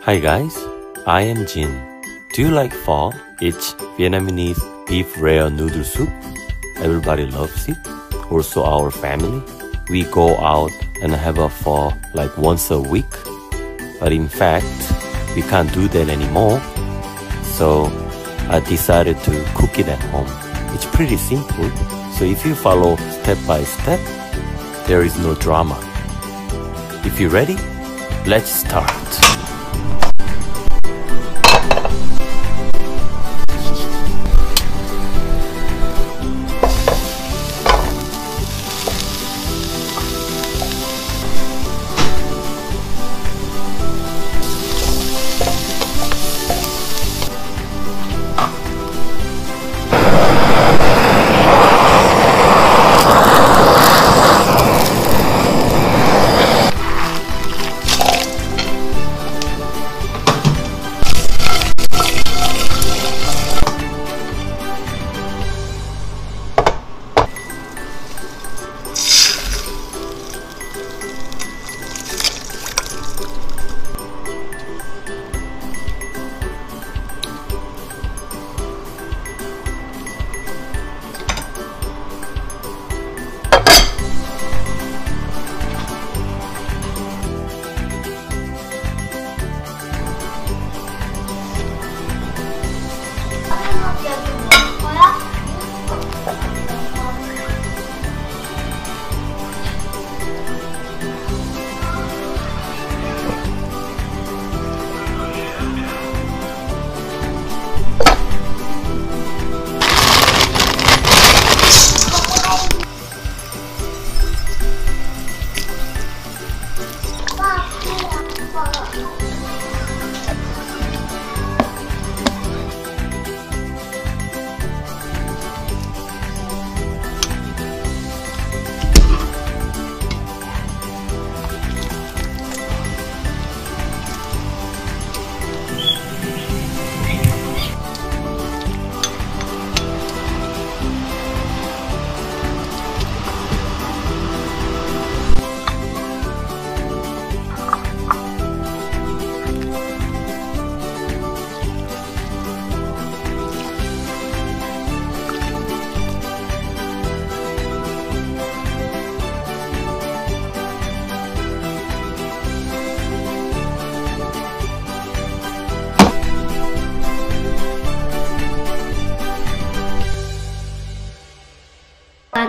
Hi guys, I am Jin. Do you like pho? It's Vietnamese beef rare noodle soup. Everybody loves it, also our family. We go out and have a pho like once a week. But in fact, we can't do that anymore. So I decided to cook it at home. It's pretty simple. So if you follow step by step, there is no drama. If you're ready, let's start.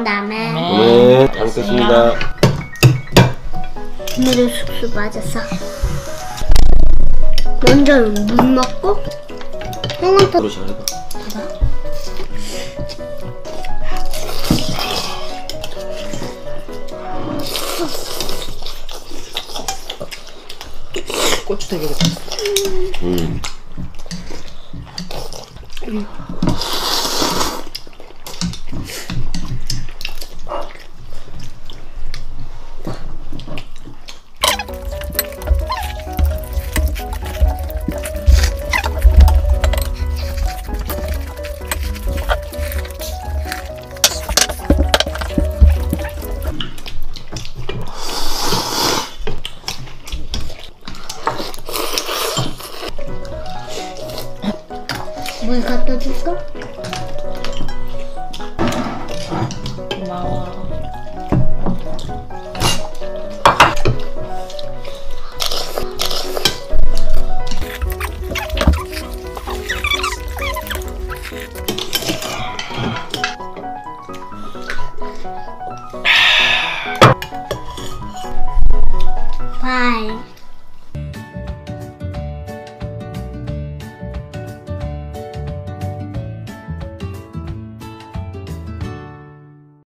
다음에 네, 잘 먹겠습니다. 오늘은 숙소 맞았어. 먼저 물 먹고 홍합도 로 잘해봐. 봐봐. 고추 되게 좋다. 물 갖다 줄까? 고마워. Bye.